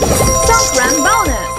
Songkran bonus.